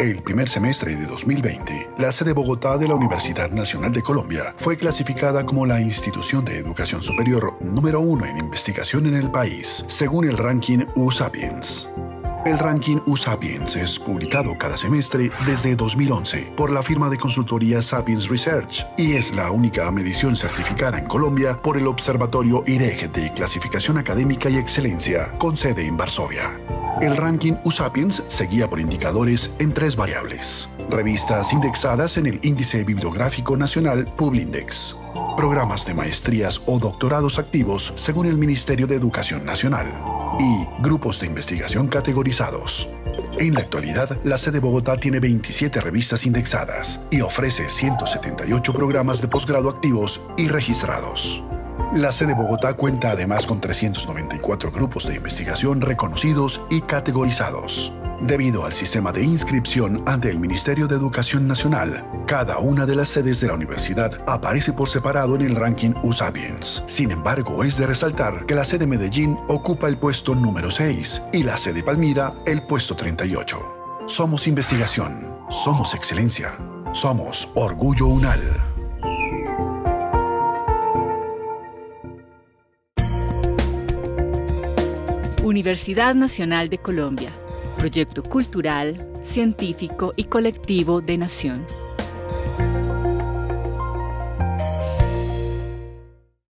El primer semestre de 2020, la sede Bogotá de la Universidad Nacional de Colombia fue clasificada como la institución de educación superior número 1 en investigación en el país, según el Ranking U-Sapiens. El Ranking U-Sapiens es publicado cada semestre desde 2011 por la firma de consultoría Sapiens Research y es la única medición certificada en Colombia por el Observatorio IREG de Clasificación Académica y Excelencia, con sede en Varsovia. El Ranking U-Sapiens se guía por indicadores en 3 variables: revistas indexadas en el Índice Bibliográfico Nacional Publindex, programas de maestrías o doctorados activos según el Ministerio de Educación Nacional, y grupos de investigación categorizados. En la actualidad, la sede Bogotá tiene 27 revistas indexadas y ofrece 178 programas de posgrado activos y registrados. La sede Bogotá cuenta además con 394 grupos de investigación reconocidos y categorizados. Debido al sistema de inscripción ante el Ministerio de Educación Nacional, cada una de las sedes de la universidad aparece por separado en el ranking U-Sapiens. Sin embargo, es de resaltar que la sede Medellín ocupa el puesto número 6 y la sede Palmira el puesto 38. Somos investigación, somos excelencia, somos Orgullo UNAL. Universidad Nacional de Colombia, proyecto cultural, científico y colectivo de Nación.